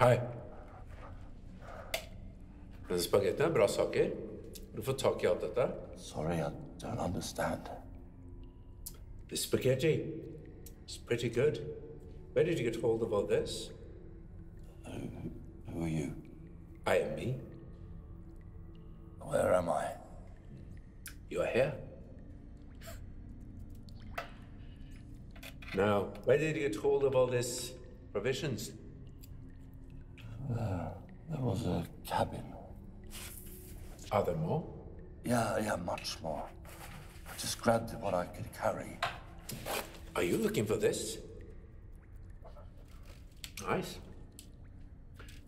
Hi. Spagetti är bra saker. Du får tag i allt detta. Sorry, I don't understand. The spaghetti is pretty good. Where did you get hold of all this? Who are you? I am me. Where am I? You are here. Now, where did you get hold of all this provisions? There was a cabin. Are there more? Yeah, much more. I just grabbed what I could carry. Are you looking for this? Nice.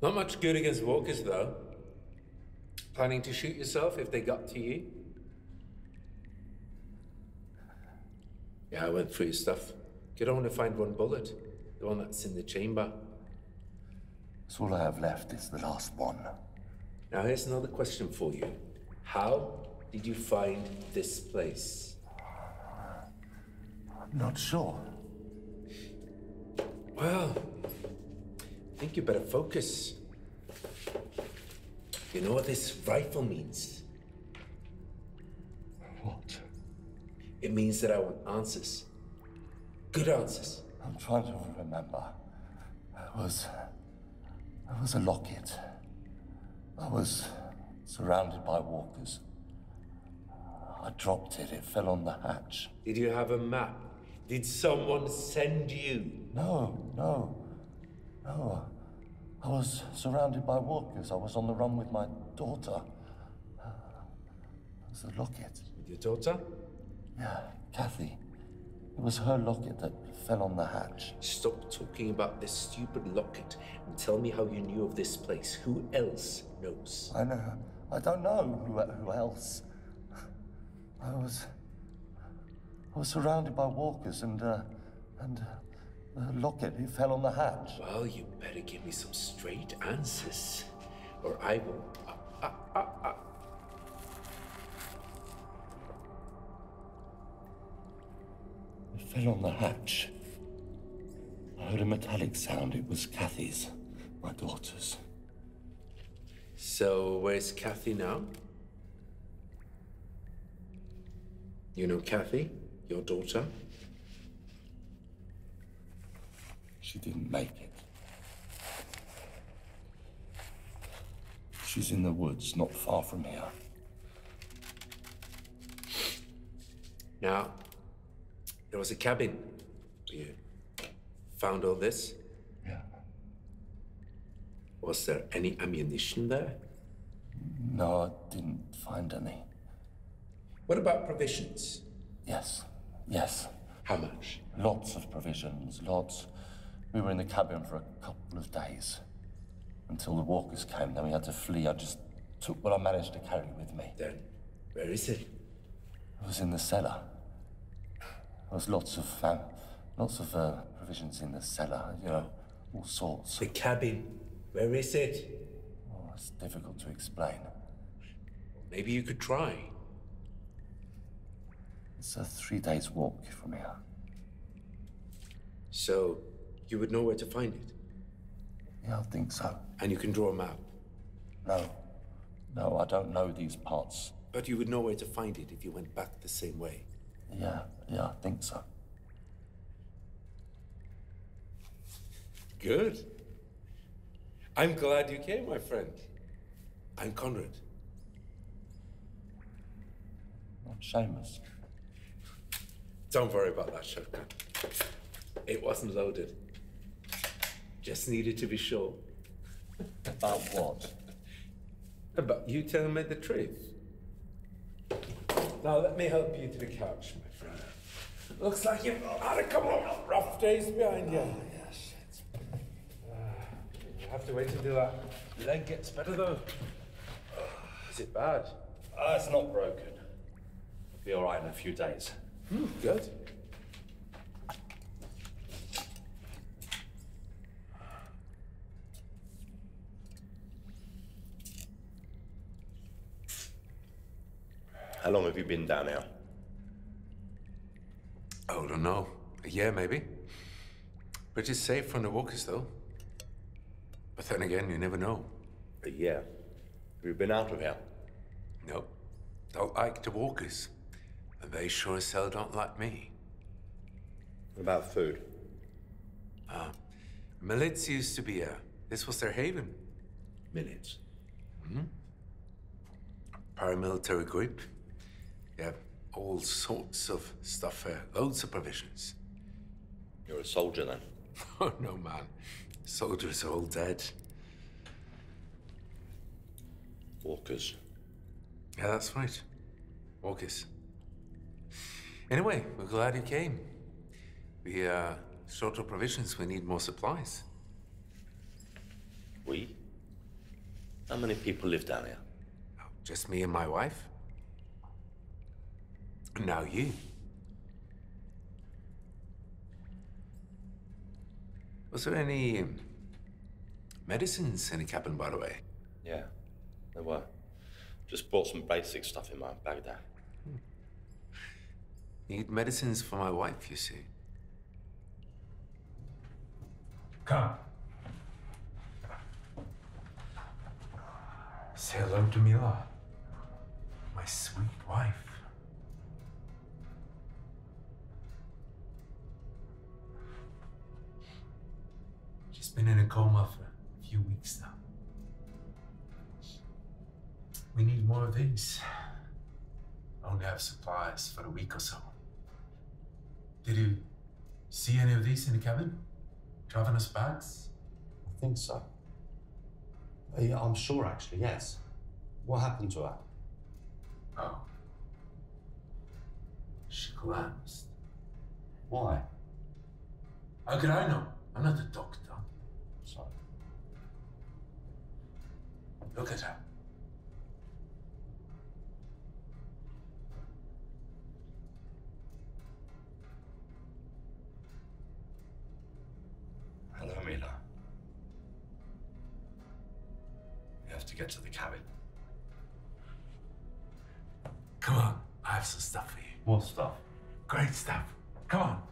Not much good against walkers, though. Planning to shoot yourself if they got to you? Yeah, I went through your stuff. Could only find one bullet. The one that's in the chamber. So all I have left is the last one. Now here's another question for you. How did you find this place? I'm not sure. Well, I think you better focus. You know what this rifle means? What? It means that I want answers. Good answers. I'm trying to remember. I was a locket. I was surrounded by walkers. I dropped it. It fell on the hatch. Did you have a map? Did someone send you? No. I was surrounded by walkers. I was on the run with my daughter. It was a locket. With your daughter? Yeah, Kathy. It was her locket that fell on the hatch. Stop talking about this stupid locket and tell me how you knew of this place. Who else knows? I know. I don't know who else. I was surrounded by walkers and the locket, it fell on the hatch. Well, you better give me some straight answers or I will... It fell on the hatch. I heard a metallic sound. It was Kathy's, my daughter's. So, where's Kathy now? You know Kathy, your daughter? She didn't make it. She's in the woods, not far from here. Now, there was a cabin. You found all this? Yeah. Was there any ammunition there? No, I didn't find any. What about provisions? Yes. How much? Lots of provisions, lots. We were in the cabin for a couple of days. Until the walkers came, then we had to flee. I just took what I managed to carry with me. Then, where is it? It was in the cellar. There was lots of provisions in the cellar, you know, all sorts. The cabin, where is it? Oh, it's difficult to explain. Maybe you could try. It's a 3 days walk from here. So, you would know where to find it? Yeah, I think so. And you can draw a map? No, I don't know these parts. But you would know where to find it if you went back the same way? Yeah, I think so. Good. I'm glad you came, my friend. I'm Konrad. Not Seamus. Don't worry about that shotgun. It wasn't loaded. Just needed to be sure. About what? About you telling me the truth. Now let me help you to the couch, my friend. Looks like you've had a couple of rough days behind you. Oh, yeah, shit. You have to wait until that leg gets better, though. Is it bad? It's not broken. It'll be all right in a few days. Good. How long have you been down here? Oh, I don't know. A year, maybe. Pretty safe from the walkers, though. But then again, you never know. A year? Have you been out of here? No. Don't like the walkers. And they sure as hell don't like me. What about food? Millets used to be here. This was their haven. Millets? Mm-hmm. Paramilitary group. Yeah, all sorts of stuff here. Loads of provisions. You're a soldier, then? Oh, no, man. Soldiers are all dead. Walkers. Yeah, that's right. Walkers. Anyway, we're glad you came. We are short of provisions. We need more supplies. We? How many people live down here? Oh, just me and my wife. And now you. Was there any medicines in the cabin, by the way? Yeah, there were. Just bought some basic stuff in my bag there. Need medicines for my wife, you see. Come. Say hello to Mila, my sweet wife. She's been in a coma for a few weeks now. We need more of these. I only have supplies for a week or so. Did you see any of these in the cabin? Traveler's bags? I think so. I'm sure, actually, yes. What happened to her? Oh. She collapsed. Why? How could I know? I'm not a doctor. Sorry. Look at her. Hello, Mila. We have to get to the cabin. Come on, I have some stuff for you. What stuff? Great stuff. Come on.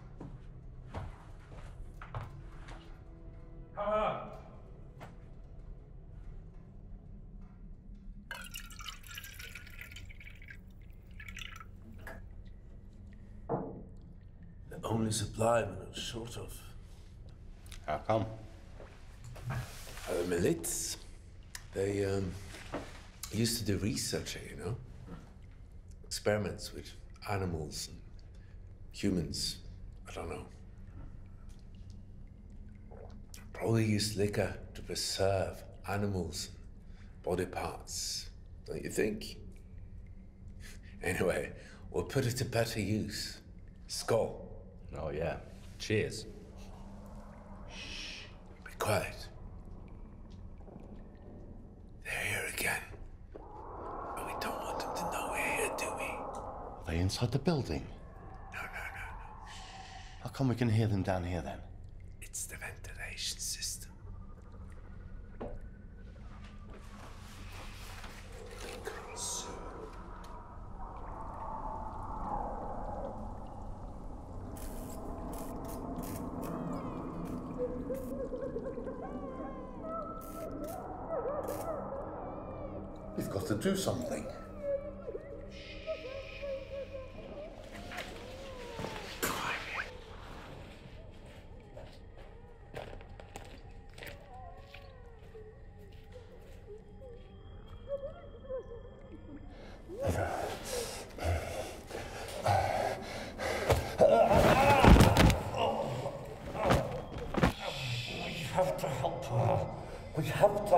Come on. The only supply we're not short of. How come? Our millets. They used to do research here, you know? Experiments with animals and humans. I don't know. Probably use liquor to preserve animals and body parts, don't you think? Anyway, we'll put it to better use. Skål. Oh, yeah. Cheers. Shh. Be quiet. They're here again. But we don't want them to know we're here, do we? Are they inside the building? No, no, no, no. How come we can hear them down here, then? It's the ventilation system. They come soon. We've got to do something. We have to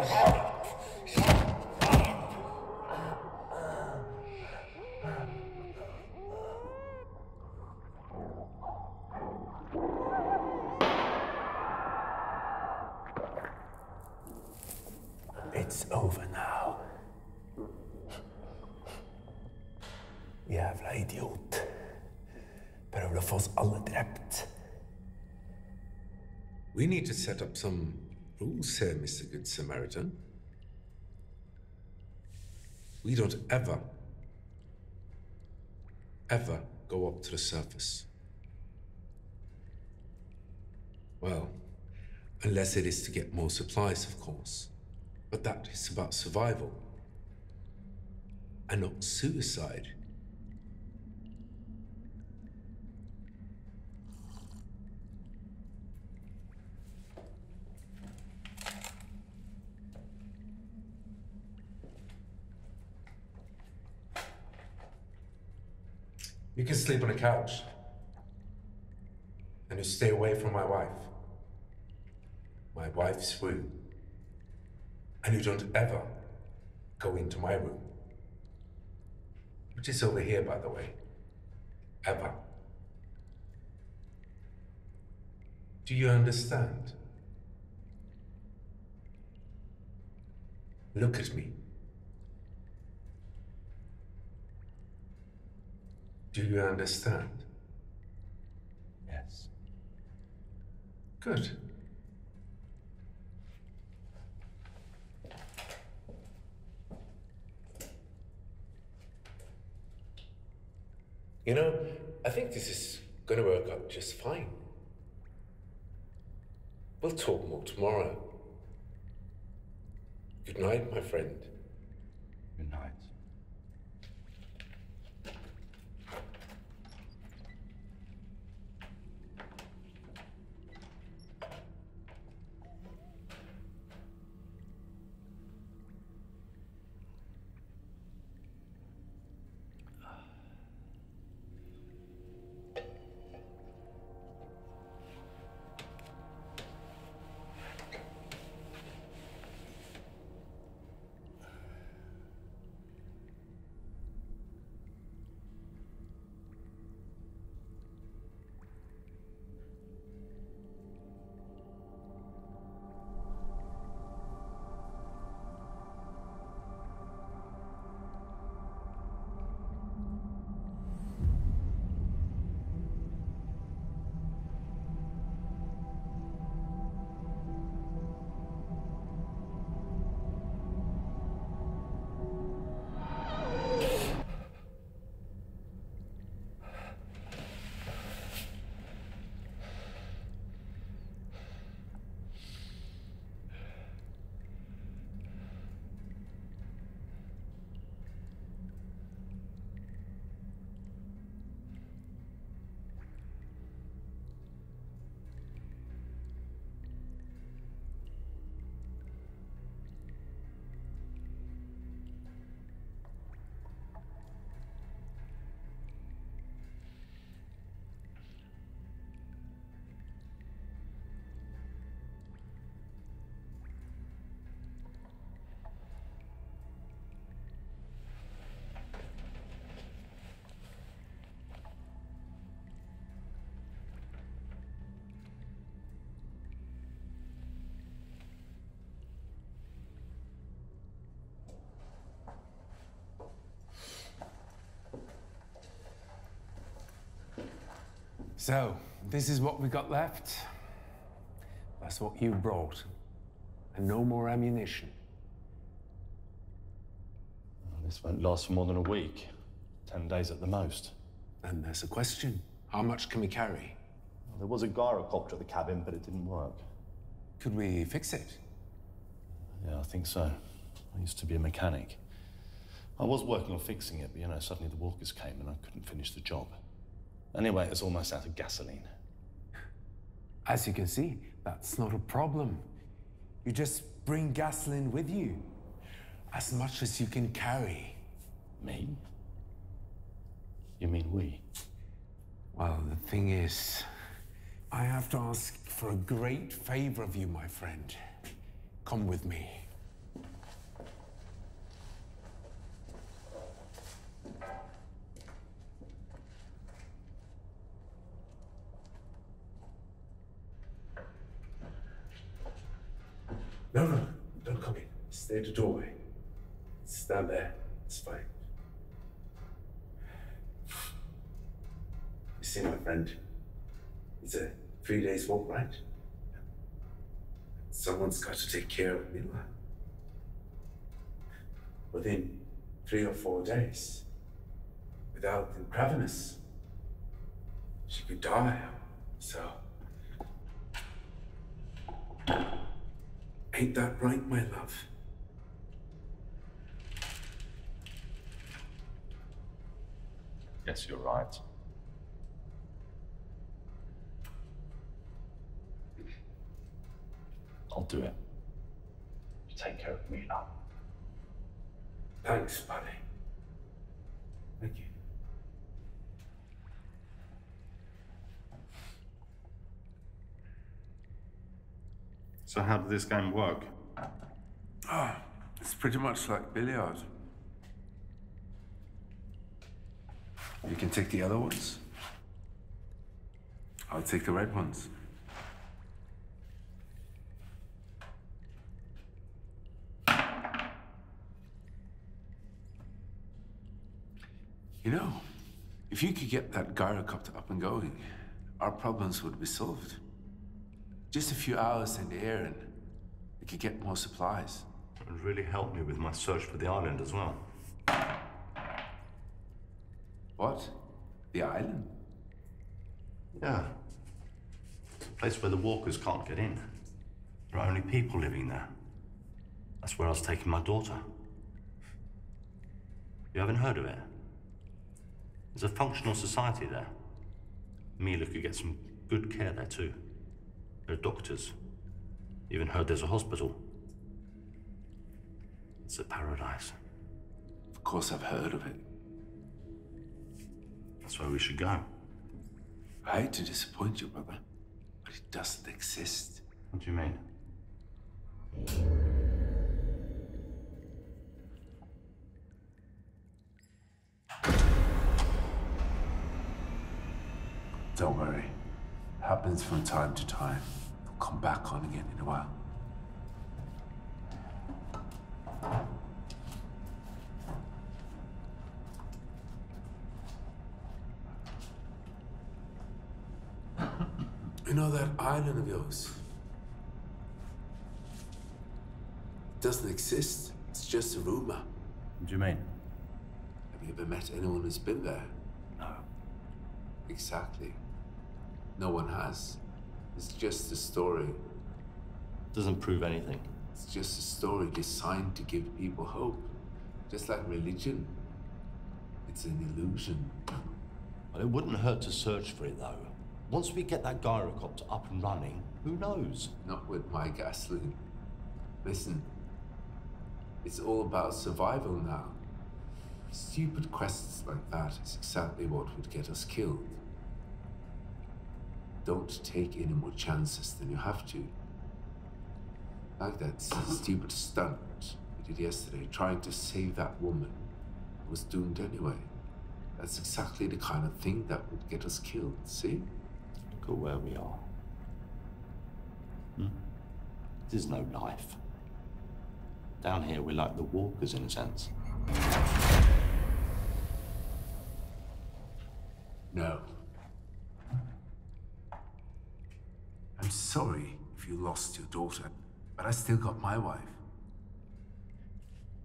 It's over now. Jævla idiot. Prøver å få oss alle drept. We need to set up some rules here, Mr. Good Samaritan. We don't ever go up to the surface. Well, unless it is to get more supplies, of course. But that is about survival, and not suicide. You can sleep on a couch, and you'll stay away from my wife's room. And you don't ever go into my room, which is over here, by the way. Ever. Do you understand? Look at me. Do you understand? Yes. Good. You know, I think this is going to work out just fine. We'll talk more tomorrow. Good night, my friend. Good night. So, this is what we got left. That's what you brought. And no more ammunition. Well, this won't last for more than a week. 10 days at the most. And there's a question. How much can we carry? Well, there was a gyrocopter at the cabin, but it didn't work. Could we fix it? Yeah, I think so. I used to be a mechanic. I was working on fixing it, but, you know, suddenly the walkers came and I couldn't finish the job. Anyway, it's almost out of gasoline. As you can see, that's not a problem. You just bring gasoline with you. As much as you can carry. Me? You mean we? Well, the thing is, I have to ask for a great favor of you, my friend. Come with me. Stay at the doorway. Stand there. It's fine. You see, my friend, it's a 3 days walk, right? Someone's got to take care of Mila. Within 3 or 4 days, without Ingravinus, she could die. So, ain't that right, my love? Yes, you're right. I'll do it. Take care of me now. Thanks, buddy. Thank you. So how did this game work? Oh, it's pretty much like billiards. You can take the other ones. I'll take the red ones. You know, if you could get that gyrocopter up and going, our problems would be solved. Just a few hours in the air and we could get more supplies. It would really help me with my search for the island as well. What? The island? Yeah. It's a place where the walkers can't get in. There are only people living there. That's where I was taking my daughter. You haven't heard of it? There's a functional society there. Mila could get some good care there too. There are doctors. Even heard there's a hospital. It's a paradise. Of course I've heard of it. That's where we should go. I hate to disappoint you, brother, but it doesn't exist. What do you mean? Don't worry. It happens from time to time. It'll come back on again in a while. You know that island of yours? It doesn't exist. It's just a rumor. What do you mean? Have you ever met anyone who's been there? No. Exactly. No one has. It's just a story. Doesn't prove anything. It's just a story designed to give people hope. Just like religion. It's an illusion. Well, it wouldn't hurt to search for it, though. Once we get that gyrocopter up and running, who knows? Not with my gasoline. Listen, it's all about survival now. Stupid quests like that is exactly what would get us killed. Don't take any more chances than you have to. Like that stupid stunt we did yesterday, trying to save that woman who was doomed anyway. That's exactly the kind of thing that would get us killed, see? Look at where we are. Hmm? There's no life. Down here, we're like the walkers in a sense. No. I'm sorry if you lost your daughter, but I still got my wife.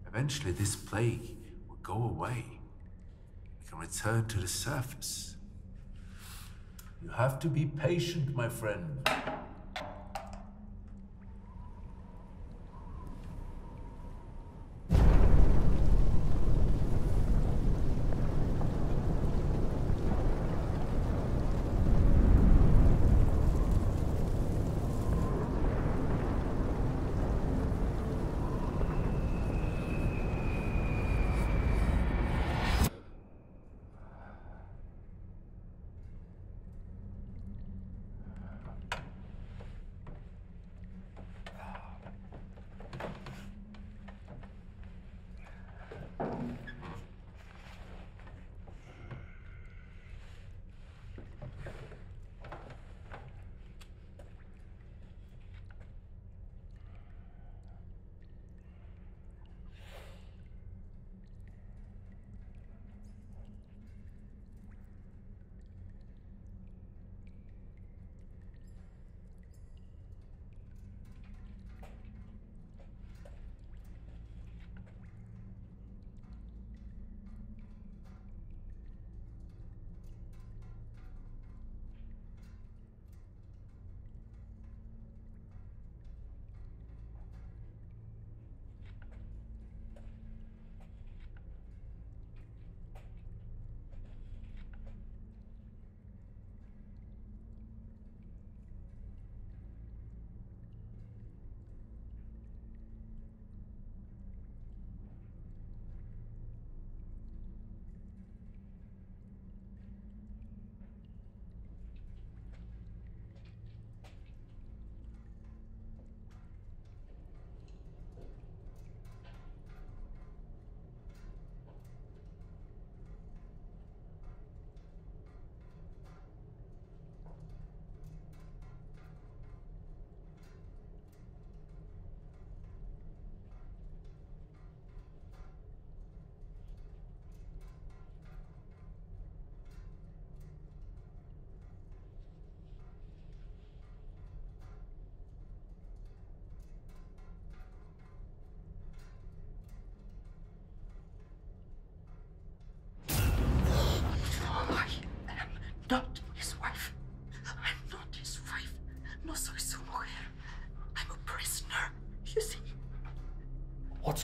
Eventually this plague will go away. We can return to the surface. You have to be patient, my friend. What's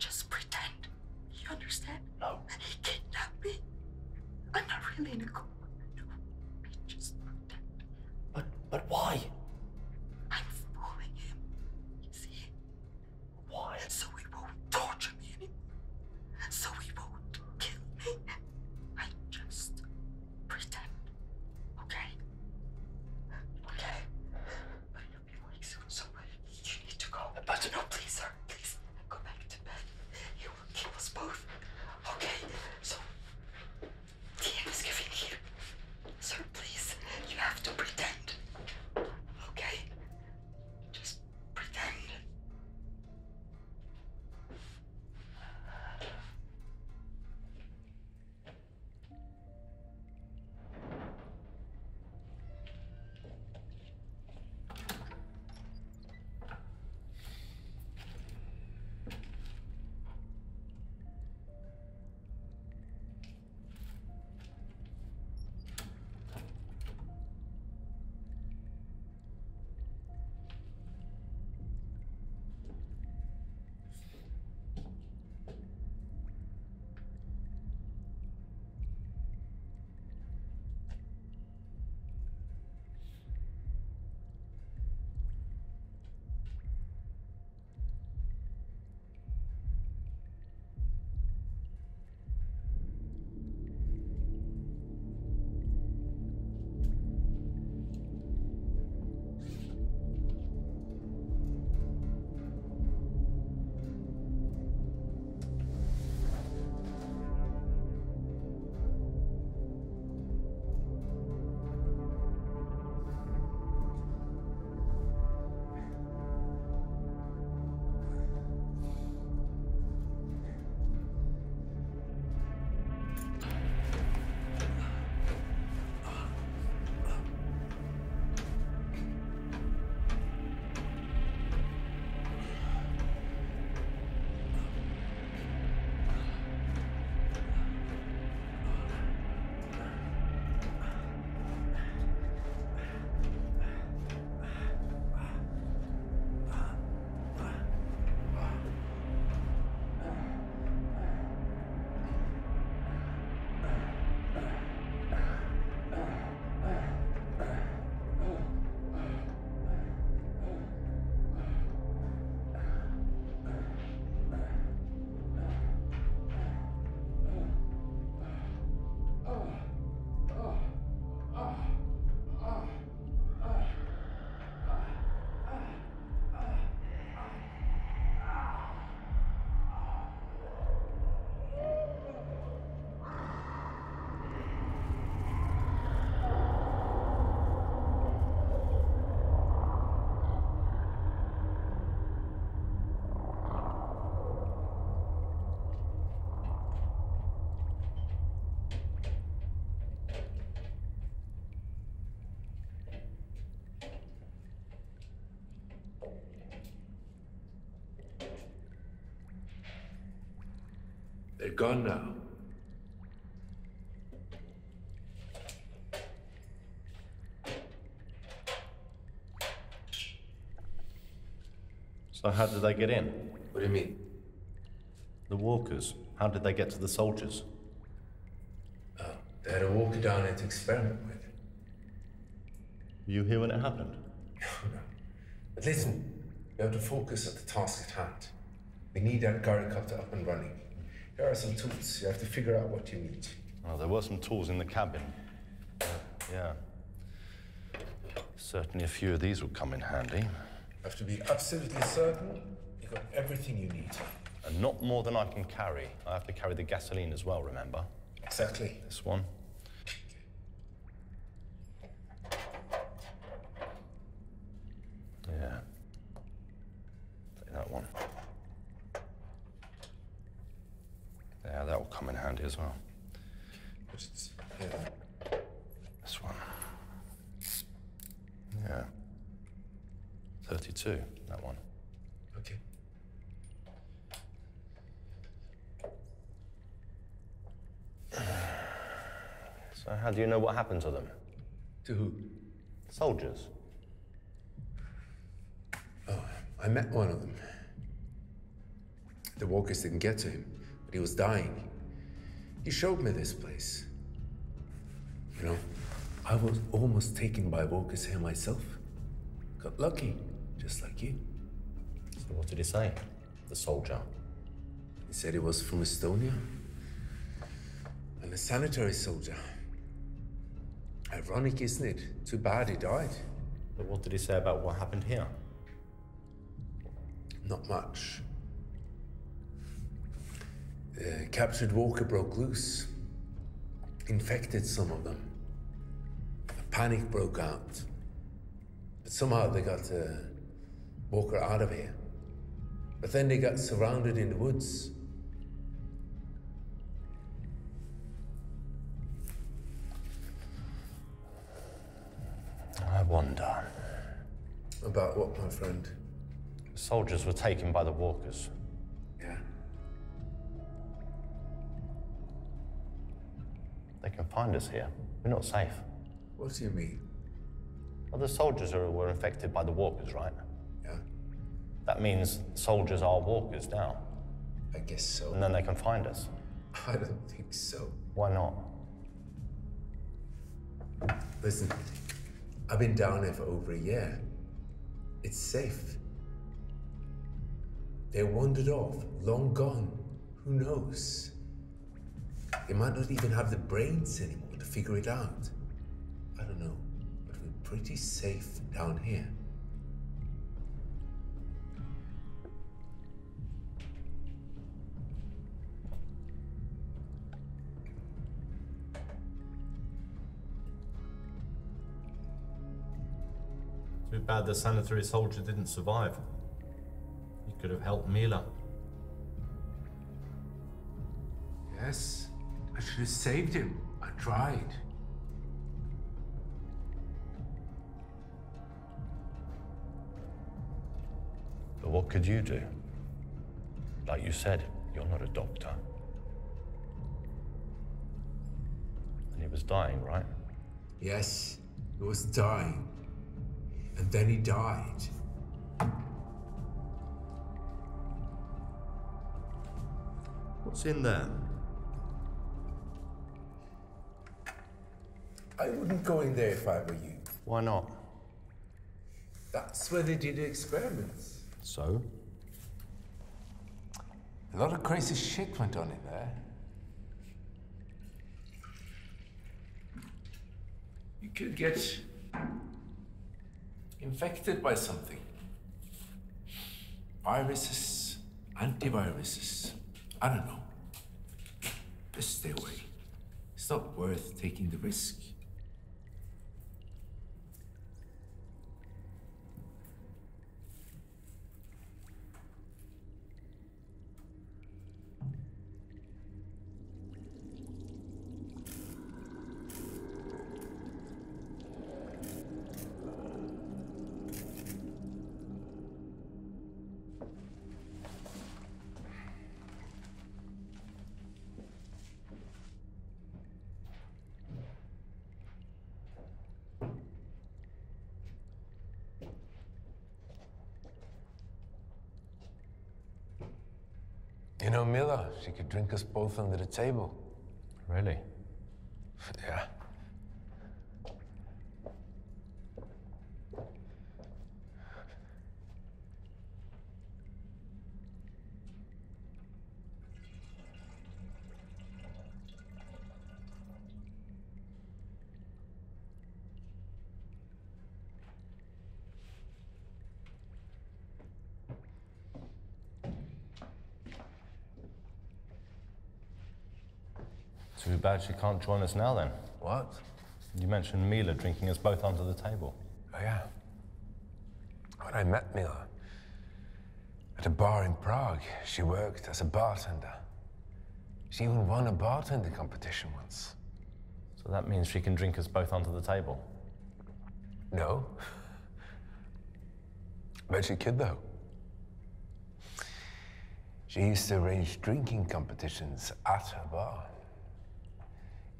just pretend. You understand? No. And he kidnapped me. I'm not really in a coma. No. I just pretend. But why? I'm fooling him. You see? Why? So he won't torture me anymore. So he won't kill me. I just pretend. Okay? Okay. But you'll be awake soon, so you need to go. But no, please, sir. Please, go back to bed. He will kill us both. Okay? So, TM is giving here. Sir, please, you have to pretend. Okay? Just pretend. They're gone now. So how did they get in? What do you mean? The walkers. How did they get to the soldiers? Oh, they had a walker down there to experiment with. Were you here when it happened? No. But listen, we have to focus at the task at hand. We need that gyrocopter up and running. There are some tools. You have to figure out what you need. Oh, there were some tools in the cabin. Yeah. Certainly a few of these would come in handy. You have to be absolutely certain you've got everything you need. And not more than I can carry. I have to carry the gasoline as well, remember? Exactly. This one. Yeah. Take that one. Yeah, that will come in handy as well. Yeah. This one. Yeah. 32, that one. Okay. So how do you know what happened to them? To who? Soldiers. Oh, I met one of them. The walkers didn't get to him, but he was dying. He showed me this place. You know, I was almost taken by walkers here myself. Got lucky, just like you. So what did he say, the soldier? He said he was from Estonia. And a sanitary soldier. Ironic, isn't it? Too bad he died. But what did he say about what happened here? Not much. The captured walker broke loose. Infected some of them. A panic broke out. But somehow they got the walker out of here. But then they got surrounded in the woods. I wonder. About what, my friend? The soldiers were taken by the walkers. Yeah. They can find us here. We're not safe. What do you mean? Well, the soldiers were infected by the walkers, right? Yeah. That means soldiers are walkers now. I guess so. And then they can find us. I don't think so. Why not? Listen. I've been down there for over a year. It's safe. They wandered off, long gone. Who knows? They might not even have the brains anymore to figure it out. I don't know, but we're pretty safe down here. Too bad the sanitary soldier didn't survive. He could have helped Mila. Yes, I should have saved him. I tried. But what could you do? Like you said, you're not a doctor. And he was dying, right? Yes, he was dying. And then he died. What's in there? I wouldn't go in there if I were you. Why not? That's where they did the experiments. So? A lot of crazy shit went on in there. You could get infected by something. Viruses, antiviruses, I don't know. Just stay away. It's not worth taking the risk. You know, Mila, she could drink us both under the table. Really? Yeah. Too bad she can't join us now, then. What? You mentioned Mila drinking us both under the table. Oh, yeah. When I met Mila, at a bar in Prague, she worked as a bartender. She even won a bartender competition once. So that means she can drink us both under the table? No. But she could, though. She used to arrange drinking competitions at her bar.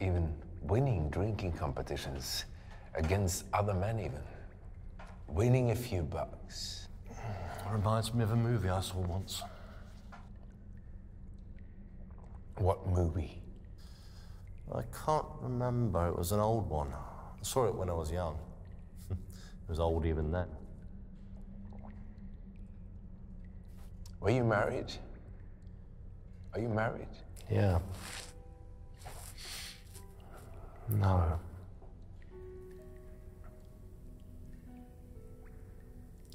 Even winning drinking competitions against other men, even. Winning a few bucks. Reminds me of a movie I saw once. What movie? I can't remember. It was an old one. I saw it when I was young. It was old even then. Were you married? Are you married? Yeah. No.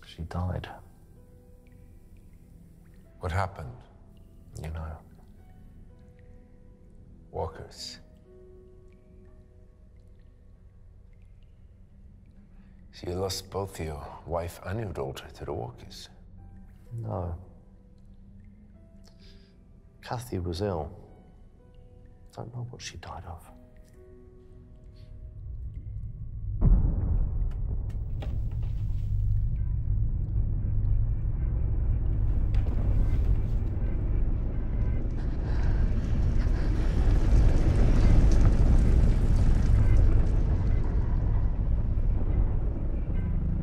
She died. What happened? You know. Walkers. So you lost both your wife and your daughter to the walkers? No. Kathy was ill. Don't know what she died of.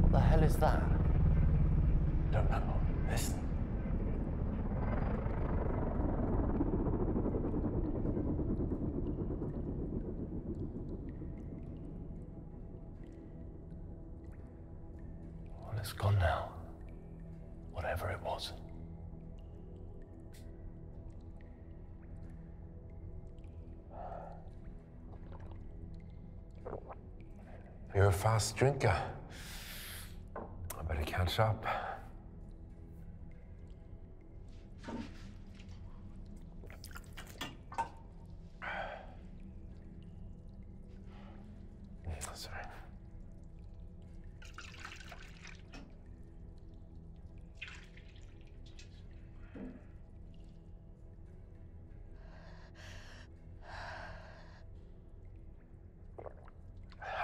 What the hell is that? Don't know. Listen. It's gone now, whatever it was. You're a fast drinker. I better catch up.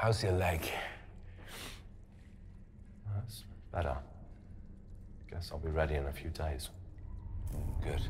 How's your leg? That's better. Guess I'll be ready in a few days. Good.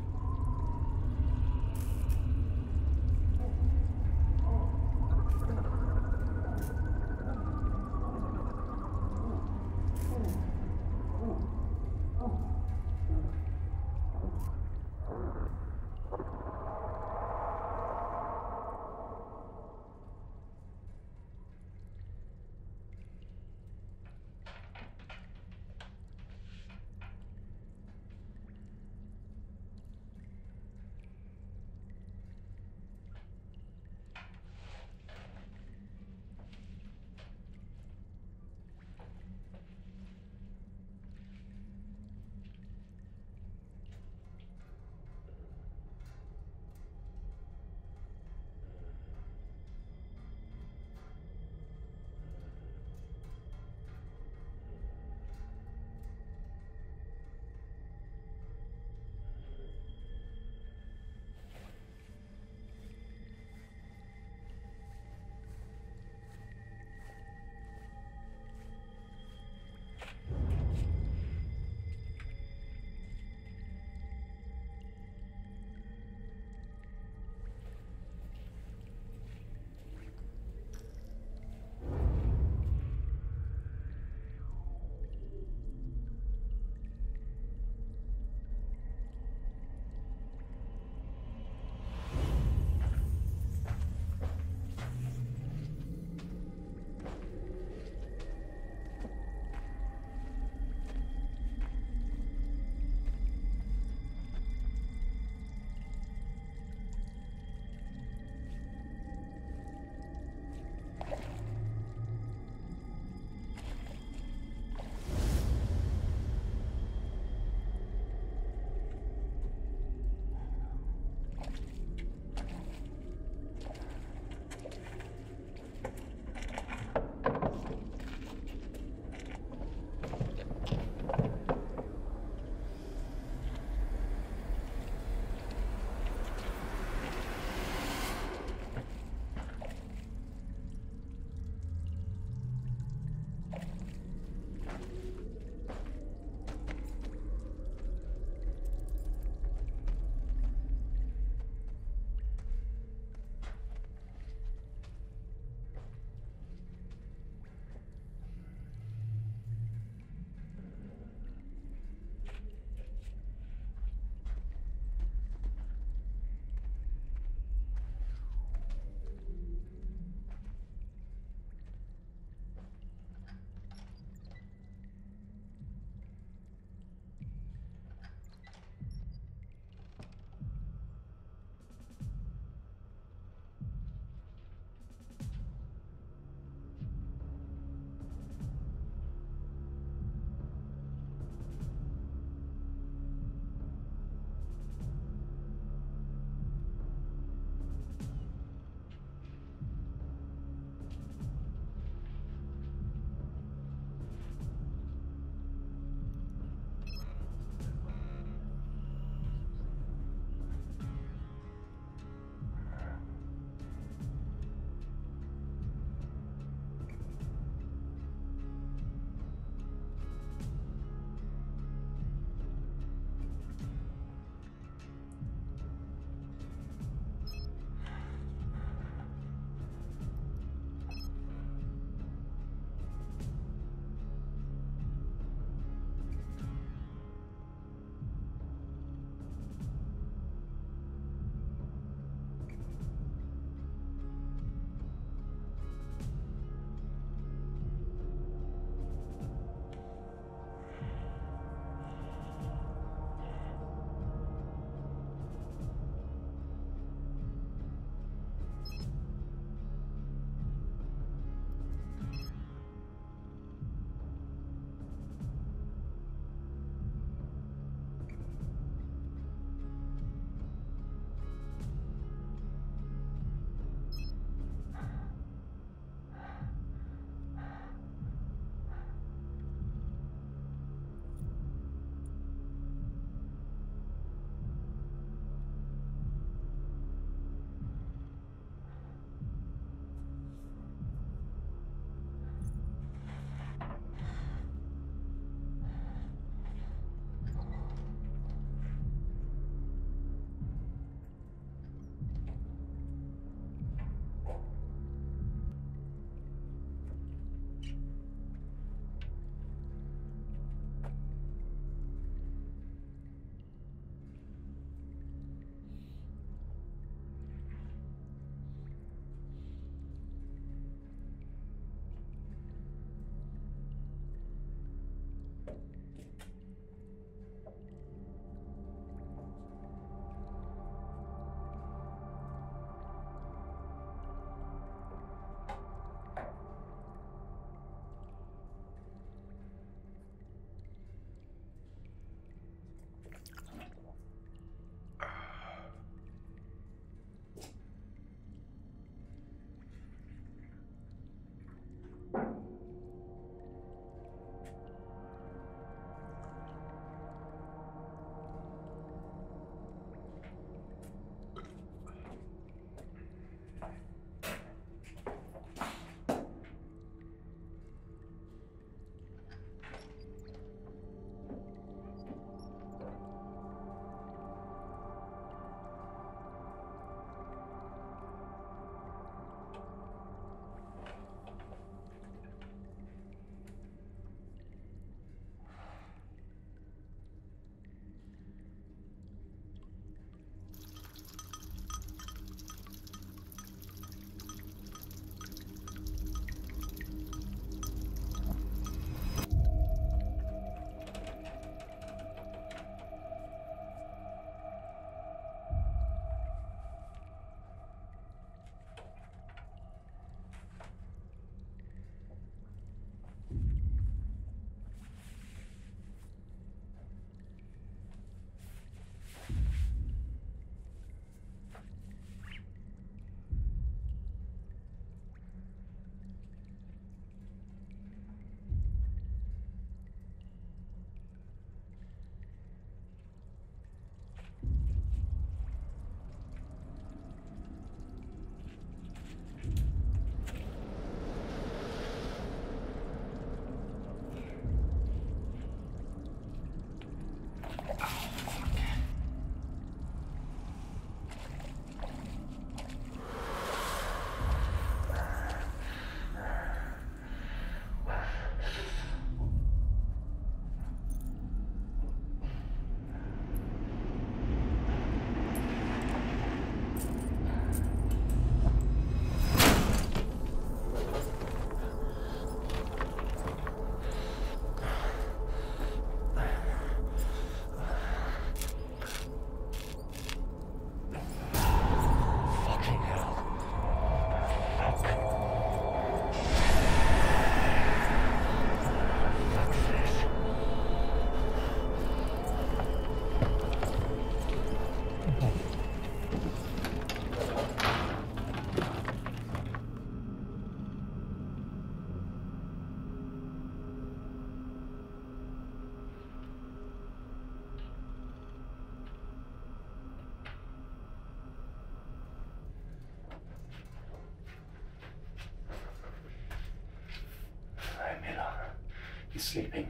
He's sleeping.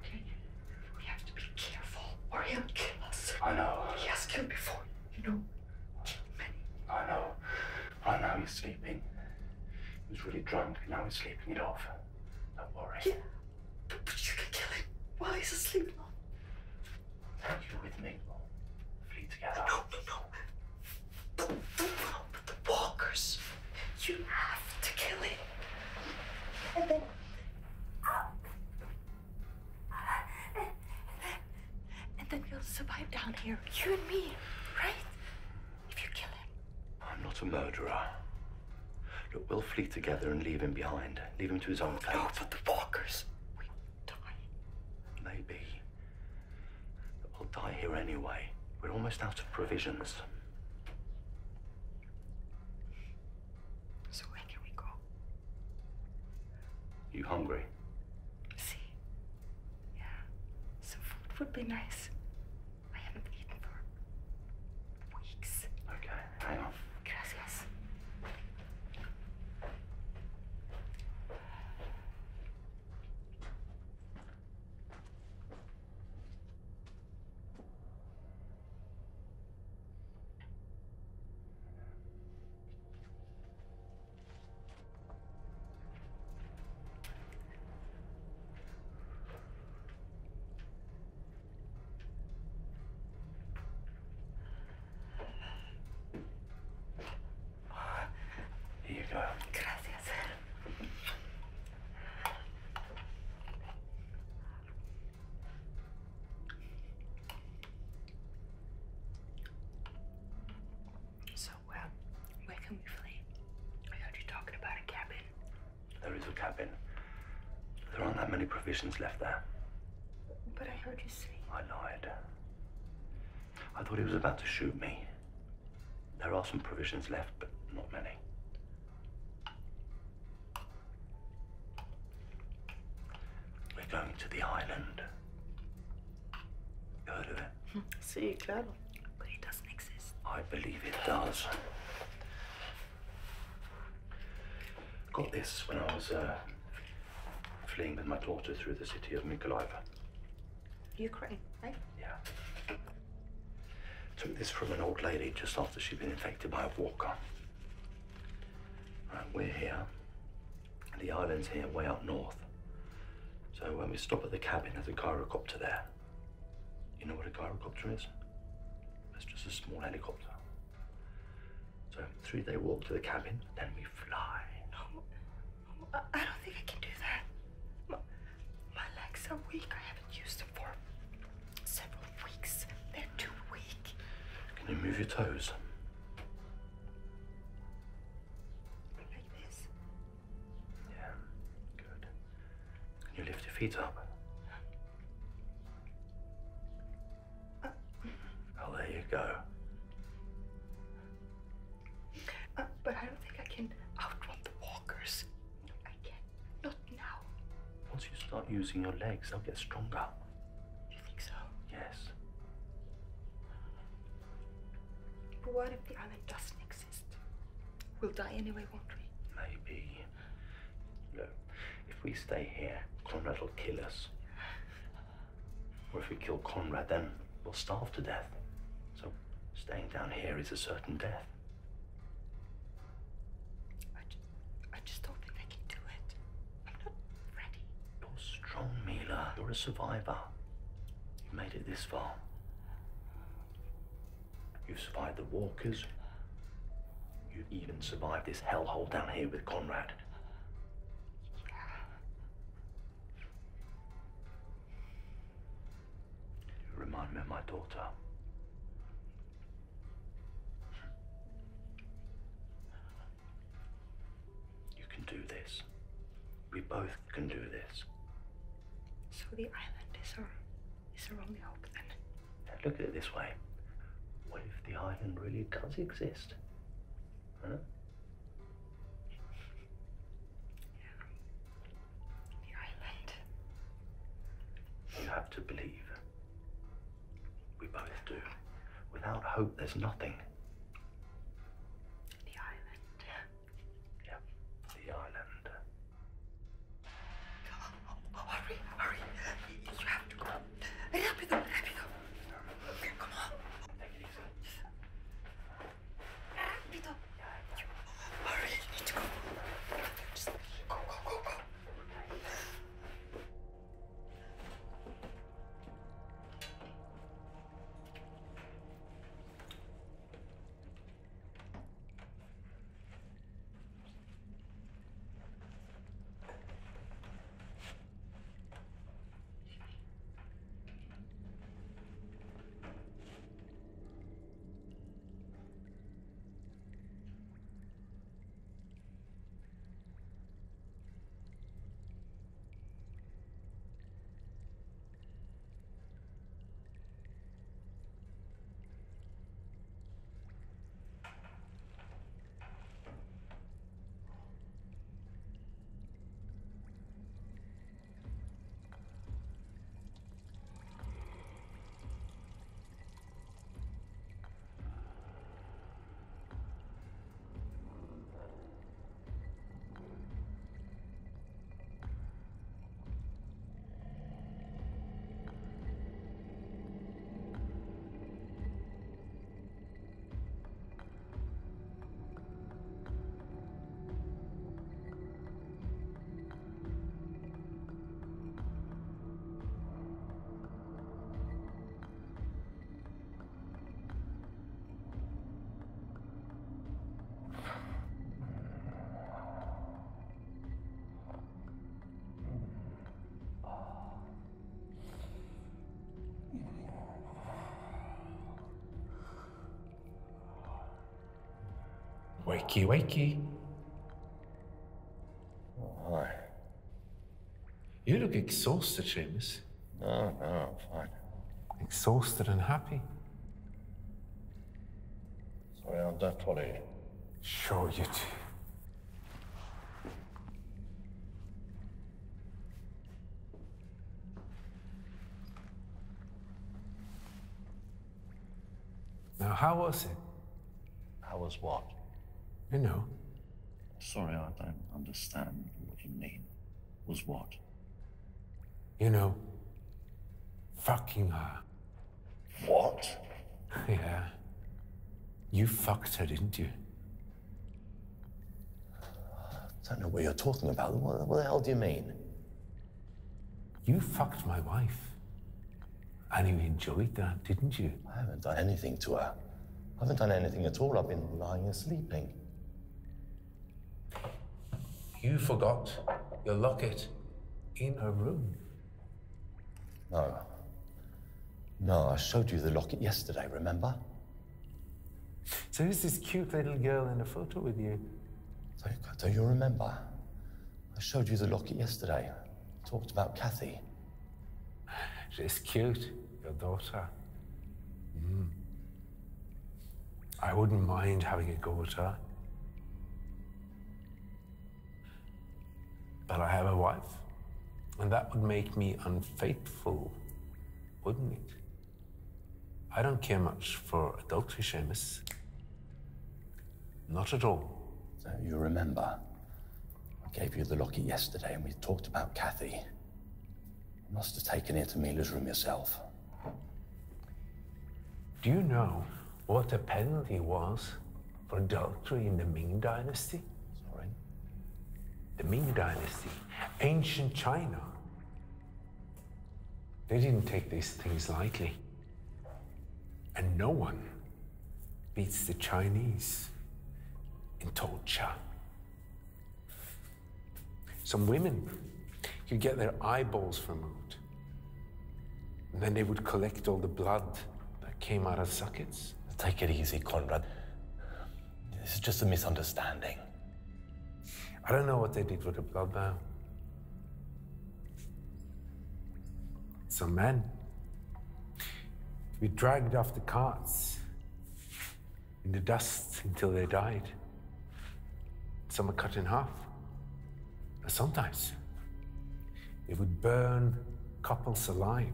Okay. We have to be careful or he'll kill us. I know. He has killed before, you know. Killed many. I know. Right now he's sleeping. He was really drunk and now he's sleeping it off. Don't worry. Yeah, but you can kill him while he's asleep. You're with me. We'll flee together. No. The walkers. You have to kill him. And then we'll survive down here. You and me, right? If you kill him. I'm not a murderer. Look, we'll flee together and leave him behind. Leave him to his own fate. No, but the walkers. We'll die. Maybe. But we'll die here anyway. We're almost out of provisions. So where can we go? You hungry? See? Yeah. Some food would be nice. I haven't eaten for weeks. Okay, hang on. Gracias. Left there. But I heard you say. I lied. I thought he was about to shoot me. There are some provisions left, but not many. We're going to the island. You heard of it? Sí, claro. But it doesn't exist. I believe it does. Got this when I was fleeing with my daughter through the city of Mykolaiv. Ukraine, right? Yeah. Took this from an old lady just after she'd been infected by a walker. Right, we're here. The island's here, way up north. So when we stop at the cabin, there's a gyrocopter there. You know what a gyrocopter is? It's just a small helicopter. So 3-day walk to the cabin, then we fly. No, I don't think I can do that. My legs are weak. I haven't used them for several weeks. They're too weak. Can you move your toes? Like this? Yeah, good. Can you lift your feet up? Oh, there you go. But I don't think I can outrun the walkers. Once you start using your legs, they'll get stronger. You think so? Yes. But what if the island doesn't exist? We'll die anyway, won't we? Maybe. No. If we stay here, Konrad will kill us. Or if we kill Konrad, then we'll starve to death. So staying down here is a certain death. I just don't think I can do it. I'm not. Strong, Mila. You're a survivor. You made it this far. You've survived the walkers. You've even survived this hellhole down here with Konrad. Yeah. You remind me of my daughter. You can do this. We both can do this. So the island is our only hope, then? Now look at it this way. What if the island really does exist? Huh? Yeah. The island. You have to believe. We both do. Without hope, there's nothing. The island. Yeah, the island. Wakey, wakey. Oh, hi. You look exhausted, Seamus. No, I'm fine. Exhausted and happy. Sorry, I'm deaf, Polly. Sure you do. Now, how was it? How was what? You know. Sorry, I don't understand what you mean. Was what? You know, fucking her. What? Yeah. You fucked her, didn't you? I don't know what you're talking about. What the hell do you mean? You fucked my wife. And you enjoyed that, didn't you? I haven't done anything to her. I haven't done anything at all. I've been lying and sleeping. You forgot your locket in her room. No, I showed you the locket yesterday, remember? So who's this cute little girl in the photo with you? Don't you remember? I showed you the locket yesterday. I talked about Kathy. She's cute, your daughter. Mm. I wouldn't mind having a go at her. But I have a wife, and that would make me unfaithful, wouldn't it? I don't care much for adultery, Seamus. Not at all. So you remember, I gave you the locket yesterday and we talked about Kathy. You must have taken it to Mila's room yourself. Do you know what the penalty was for adultery in the Ming Dynasty? Sorry? The Ming Dynasty, ancient China. They didn't take these things lightly. And no one beats the Chinese in torture. Some women could get their eyeballs removed, and then they would collect all the blood that came out of sockets. Take it easy, Konrad. This is just a misunderstanding. I don't know what they did with the blood now. Some men we dragged off the carts in the dust until they died. Some were cut in half. And sometimes they would burn couples alive,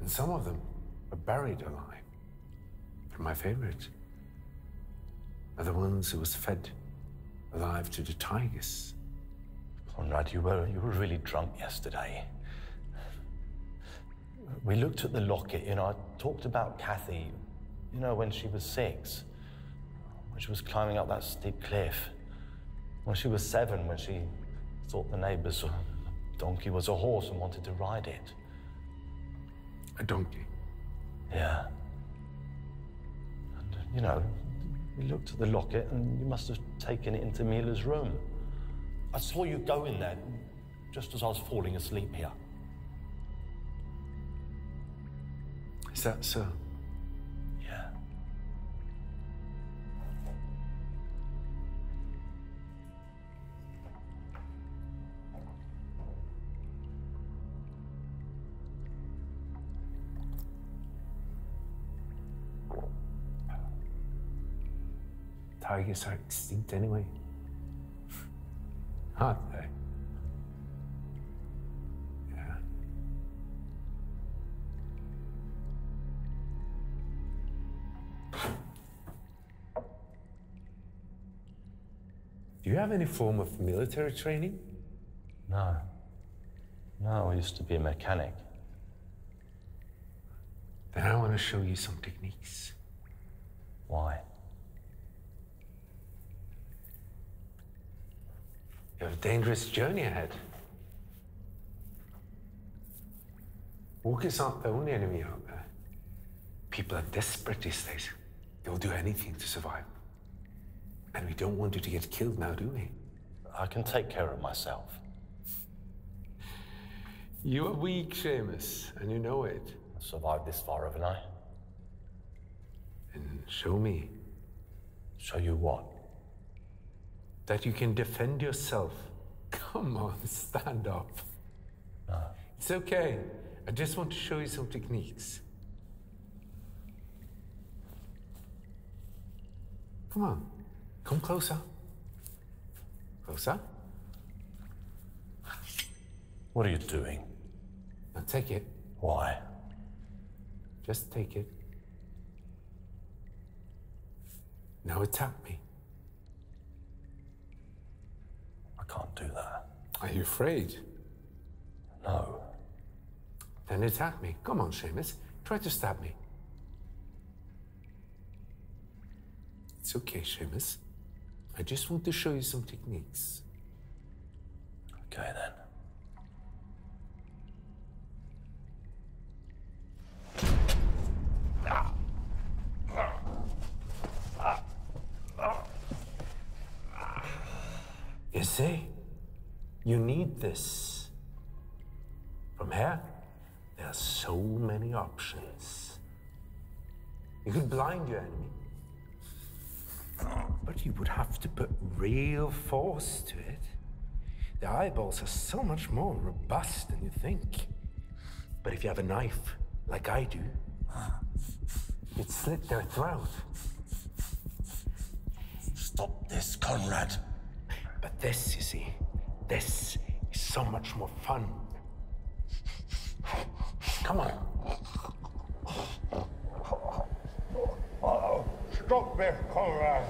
and some of them were buried alive. But my favorite are the ones who was fed alive to the tigers. Konrad, you were really drunk yesterday. We looked at the locket, you know, I talked about Kathy, you know, when she was 6, when she was climbing up that steep cliff, when she was 7, when she thought the neighbor's donkey was a horse and wanted to ride it. A donkey? Yeah. And, you know, we looked at the locket and you must have taken it into Mila's room. I saw you go in there just as I was falling asleep here. Is that so? Yeah. Tigers are extinct anyway, aren't they? Do you have any form of military training? No, I used to be a mechanic. Then I want to show you some techniques. Why? You have a dangerous journey ahead. Walkers aren't the only enemy out there. People are desperate these days. They'll do anything to survive. And we don't want you to get killed now, do we? I can take care of myself. You are weak, Seamus, and you know it. I've survived this far, haven't I? And show me. Show you what? that you can defend yourself. Come on, stand up. It's okay. I just want to show you some techniques. Come on, come closer. Closer. What are you doing? Now take it. Why? Just take it. Now attack me. I can't do that. Are you afraid? No. Then attack me. Come on, Seamus. Try to stab me. It's okay, Seamus. I just want to show you some techniques. Okay, then. You see? You need this. From here, there are so many options. You could blind your enemy. But you would have to put real force to it. The eyeballs are so much more robust than you think. But if you have a knife, like I do, you'd slit their throat. Stop this, Konrad. But this, you see, this is so much more fun. Come on. Stop this, Konrad.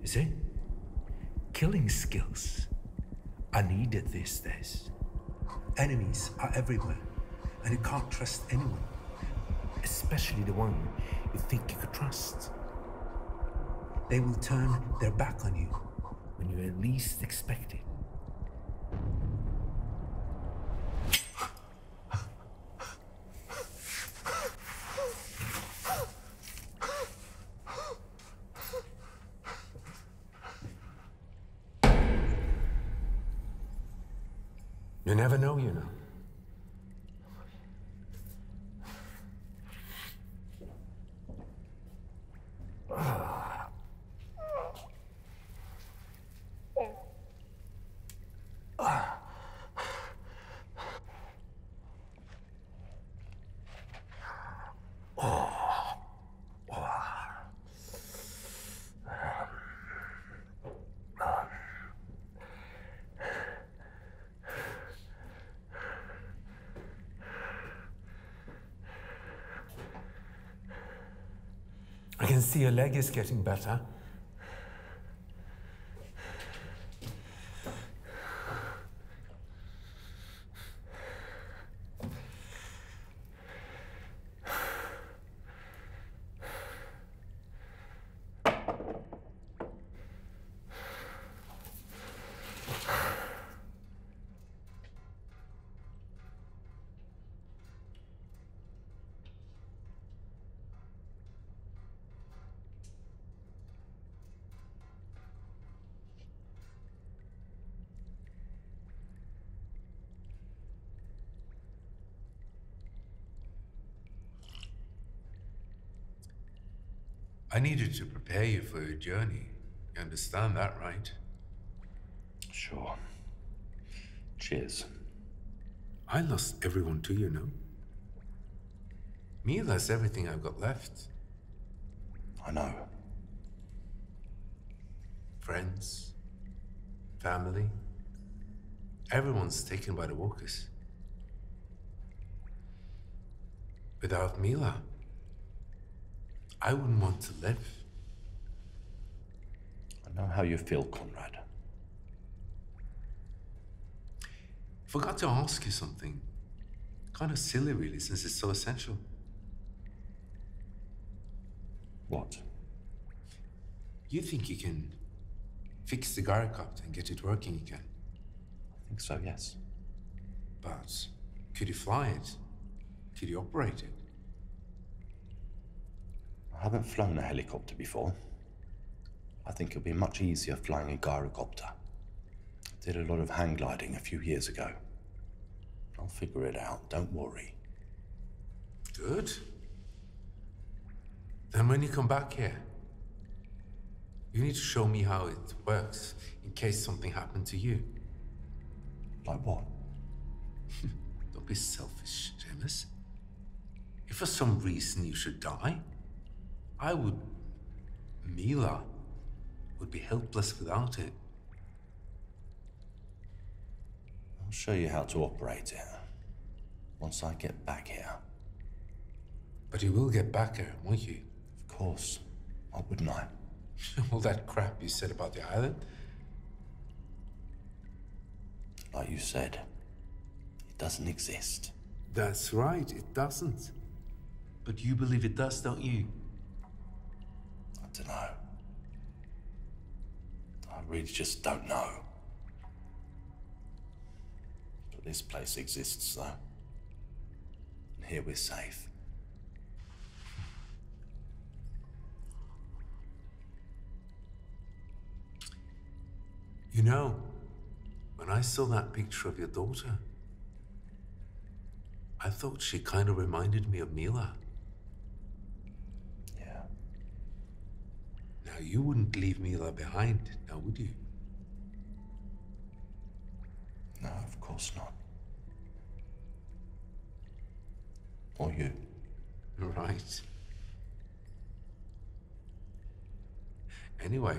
You see? Killing skills are needed these days. Enemies are everywhere, and you can't trust anyone, especially the one you think you could trust. They will turn their back on you when you at least expect it. You never know, you know. I can see your leg is getting better. I needed to prepare you for your journey. You understand that, right? Sure. Cheers. I lost everyone too, you know. Mila's everything I've got left. I know. Friends, family, everyone's taken by the walkers. Without Mila, I wouldn't want to live. I know how you feel, Konrad. Forgot to ask you something. Kind of silly, really, since it's so essential. What? You think you can fix the gyrocopter and get it working again? I think so, yes. But could you fly it? Could you operate it? I haven't flown a helicopter before. I think it'll be much easier flying a gyrocopter. Did a lot of hang gliding a few years ago. I'll figure it out, don't worry. Good. Then when you come back here, you need to show me how it works in case something happened to you. Like what? Don't be selfish, Seamus. If for some reason you should die, Mila would be helpless without it. I'll show you how to operate it once I get back here. But you will get back here, won't you? Of course. Why wouldn't I? All that crap you said about the island? Like you said, it doesn't exist. That's right, it doesn't. But you believe it does, don't you? I don't know. I really just don't know. But this place exists, though. And here we're safe. You know, when I saw that picture of your daughter, I thought she kind of reminded me of Mila. Yeah. Now, you wouldn't leave Mila behind, now would you? No, of course not. Or you. Right. Anyway.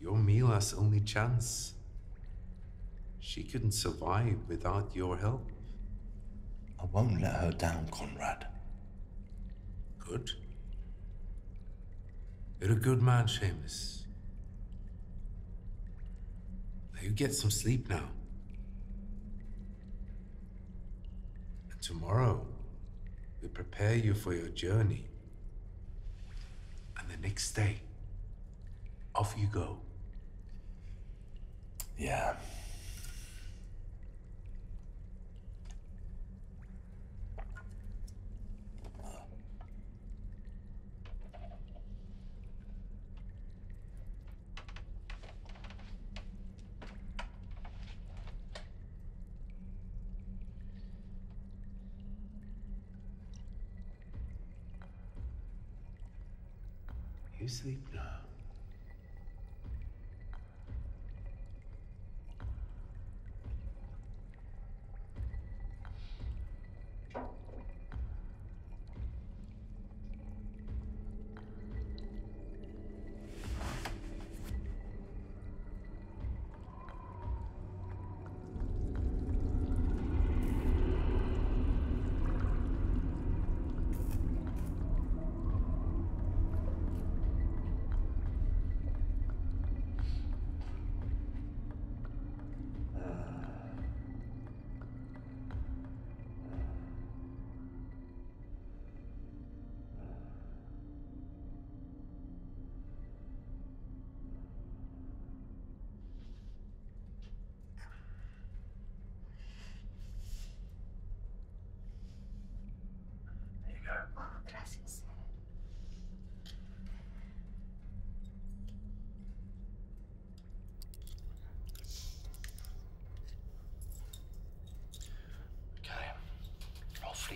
You're Mila's only chance. She couldn't survive without your help. I won't let her down, Konrad. Good. You're a good man, Seamus. Now you get some sleep now. And tomorrow, we prepare you for your journey. And the next day, off you go. Yeah. You sleep now.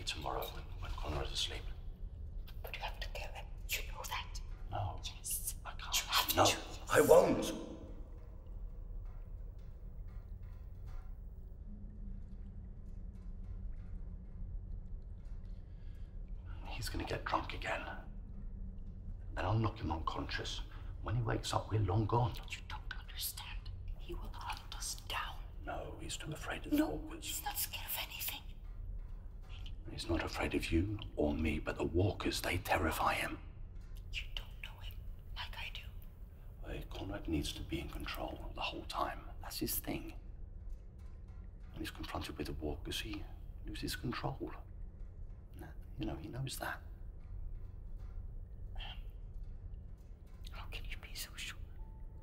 Tomorrow when Konrad is asleep. But you have to kill him. You know that. No. Yes. I can't. You have to. No, I won't. He's going to get drunk again. Then I'll knock him unconscious. When he wakes up, we're long gone. You don't understand. He will hunt us down. No, he's too afraid of the walkers. He's not scared of anything. He's not afraid of you or me, but the walkers, they terrify him. You don't know him like I do. Well, Konrad needs to be in control the whole time. That's his thing. When he's confronted with the walkers, he loses control. You know, he knows that. How can you be so sure?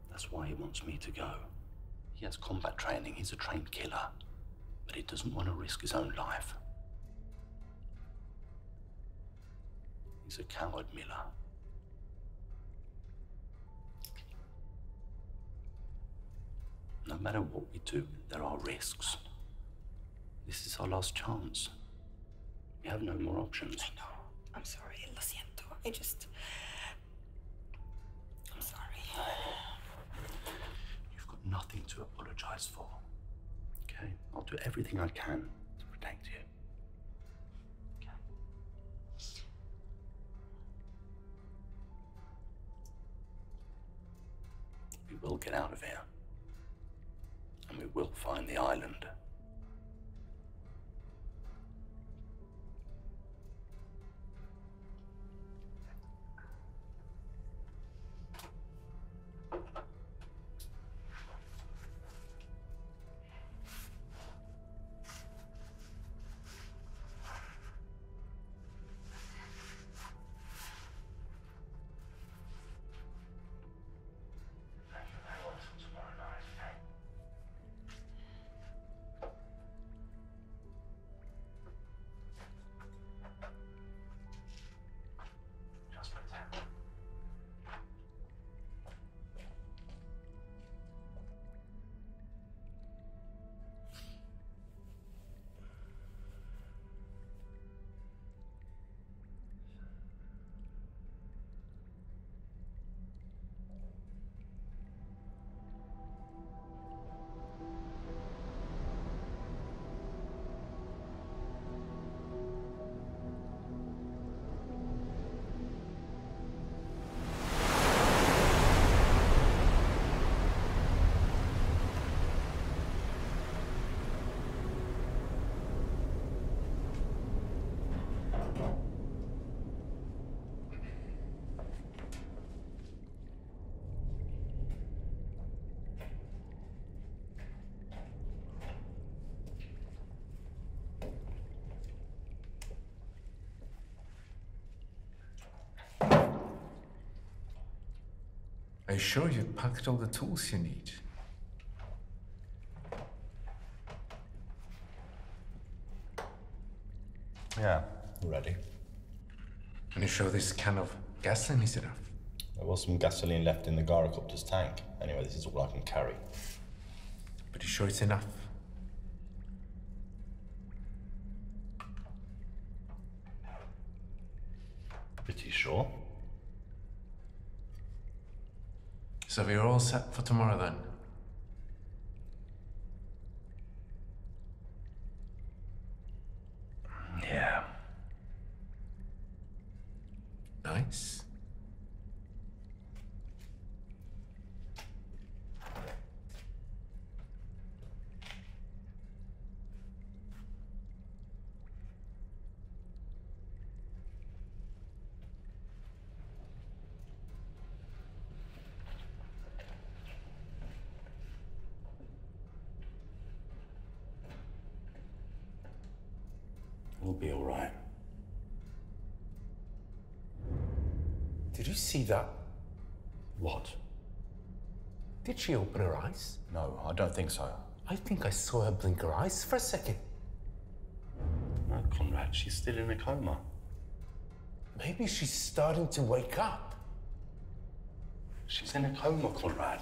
That's why he wants me to go. He has combat training, he's a trained killer. But he doesn't want to risk his own life. He's a coward, Mila. No matter what we do, there are risks. This is our last chance. We have no more options. I know. I'm sorry, lo siento. I'm sorry. You've got nothing to apologize for. Okay? I'll do everything I can to protect you. We will get out of here. And we will find the island. Are you sure you've packed all the tools you need? Yeah, ready. Can you sure this can of gasoline is enough? There was some gasoline left in the gyrocopter's tank. Anyway, this is all I can carry. But you sure it's enough? Pretty sure. So we're all set for tomorrow then? Yeah. Nice. See that? What? Did she open her eyes? No, I don't think so. I think I saw her blink her eyes for a second. No, Konrad, she's still in a coma. Maybe she's starting to wake up. She's in a coma, Konrad.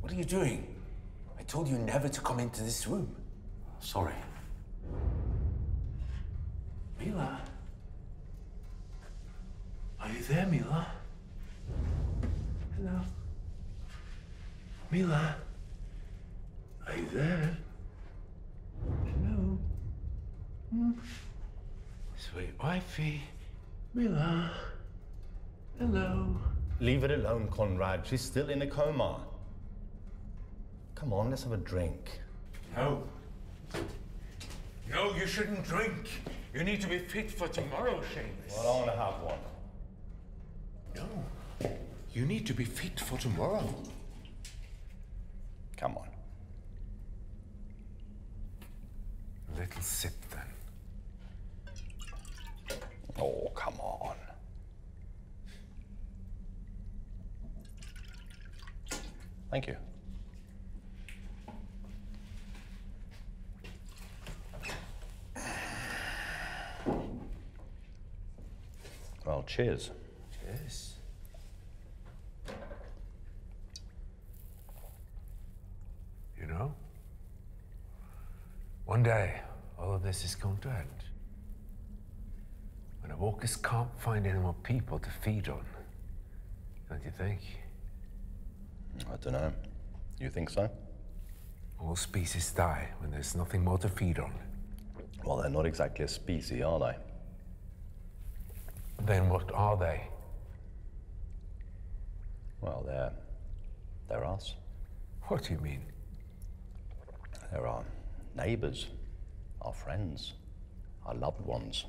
What are you doing? I told you never to come into this room. Sorry. Mila. Are you there, Mila? Hello? Mila? Are you there? Hello? Hmm? Sweet wifey. Mila? Hello? Leave it alone, Konrad. She's still in a coma. Come on, let's have a drink. No. No, you shouldn't drink. You need to be fit for tomorrow, Seamus. Well, I want to have one. No, you need to be fit for tomorrow. Come on. A little sip then. Oh, come on. Thank you. Well, cheers. Yes. One day, all of this is going to end. When the walkers can't find any more people to feed on. Don't you think? I don't know. You think so? All species die when there's nothing more to feed on. Well, they're not exactly a species, are they? Then what are they? Well, they're us. What do you mean? They're our neighbors, our friends, our loved ones.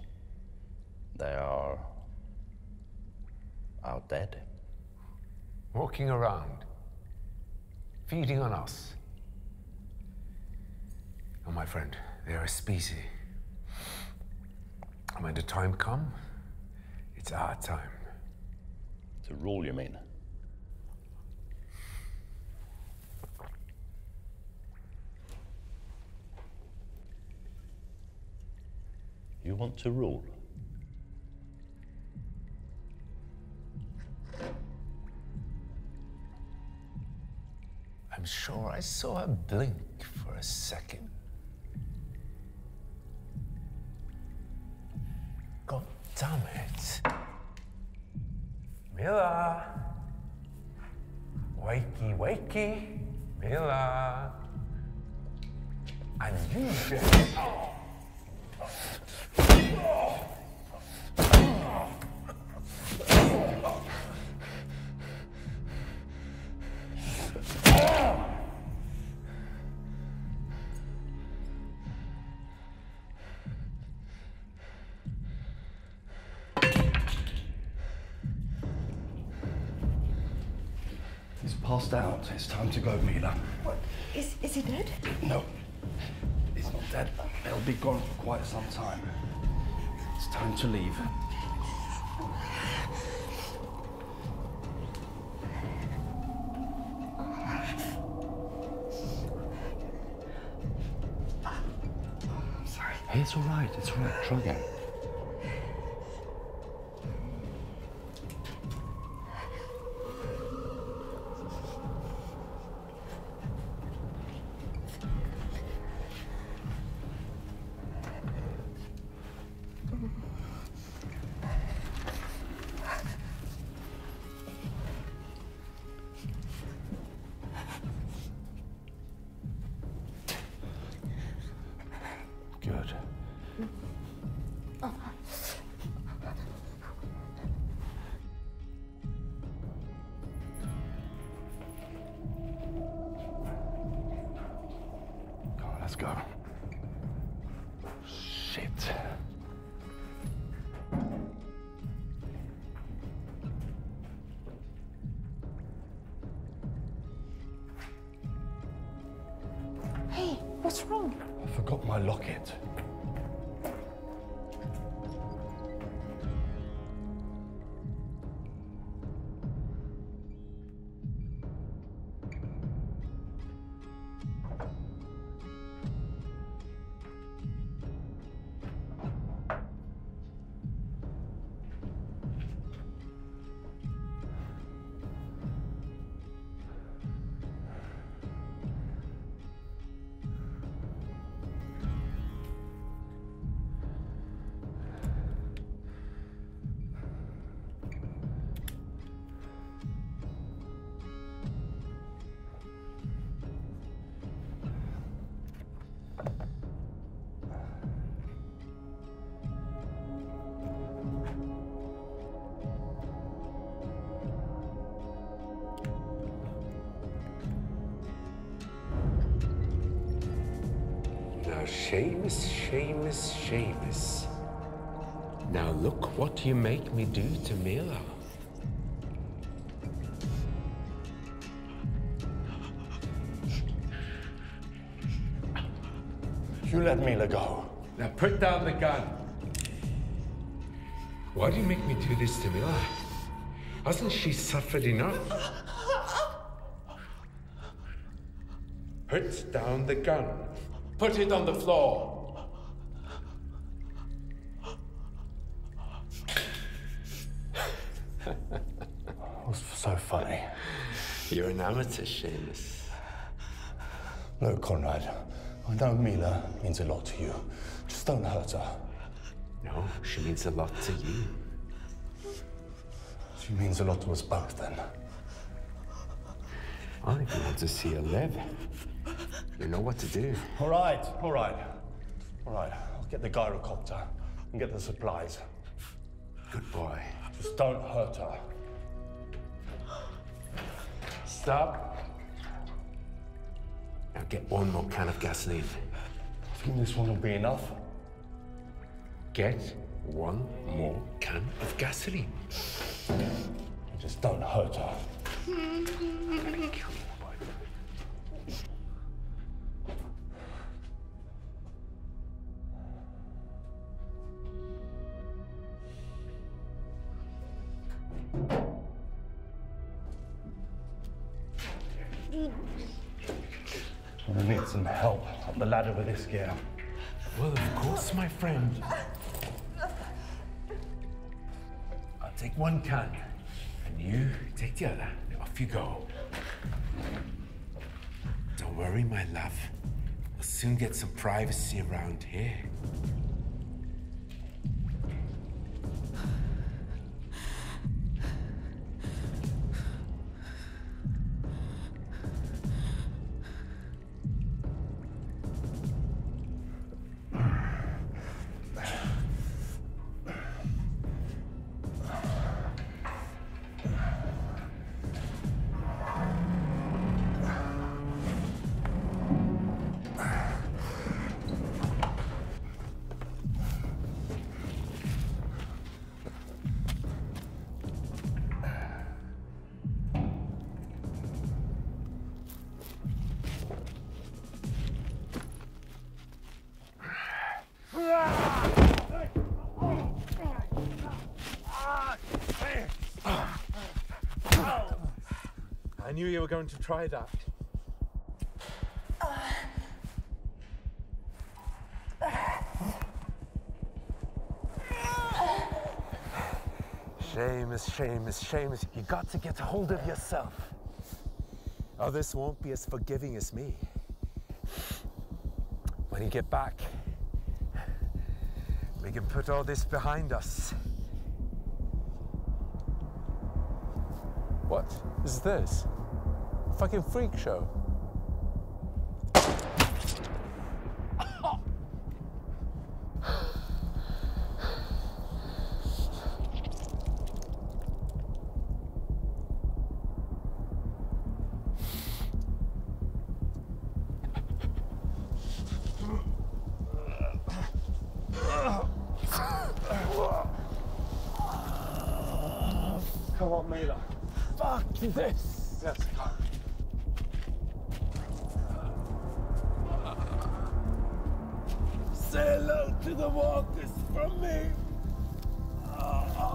They are our dead. Walking around, feeding on us. Oh, my friend, they're a species. And when the time comes, it's our time. It's a rule, you mean? You want to rule? I'm sure I saw her blink for a second. God damn it. Mila. Wakey, wakey. Mila. And you just... Oh. Passed out. It's time to go, Mila. What? Is he dead? No. He's not dead. He'll be gone for quite some time. It's time to leave. I'm sorry. Hey, it's all right. It's all right. Try again. What's wrong? I forgot my locket. Seamus. Now look what you make me do to Mila. You let Mila go. Now put down the gun. Why do you make me do this to Mila? Hasn't she suffered enough? Put down the gun. Put it on the floor. Funny. You're an amateur, Seamus. Look, Konrad, I know Mila means a lot to you. Just don't hurt her. No, she means a lot to you. She means a lot to us both, then. I want to see her live. You know what to do. All right. I'll get the gyrocopter and get the supplies. Good boy. Just don't hurt her. Stop. Now get one more can of gasoline. I think this one will be enough. Get one more can of gasoline. Just don't hurt her. I'm gonna kill you. I need some help up the ladder with this gear. Well, of course, my friend. I'll take one can, and you take the other. Now, off you go. Don't worry, my love. We'll soon get some privacy around here. I knew you were going to try that. Seamus, you got to get a hold of yourself. Others won't be as forgiving as me. When you get back, we can put all this behind us. What is this? Fucking freak show. Come on, Mila. Fuck this! Let's go. Say hello to the walkers from me!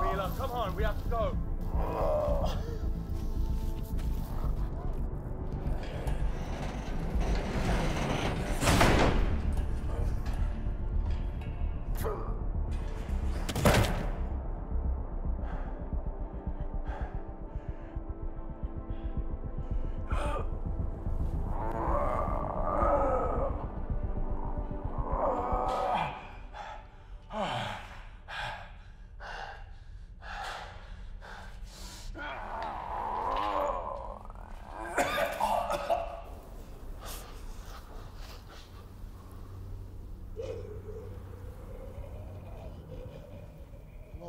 Mila, come on, we have to go!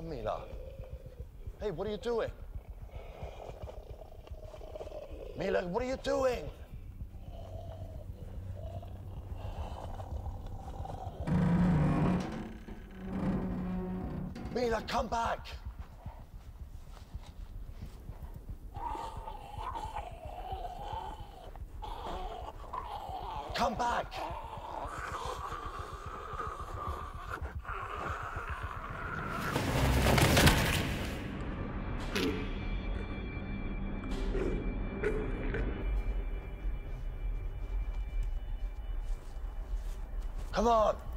Mila. Hey, what are you doing? Mila, what are you doing? Mila, come back! Come back! Come on!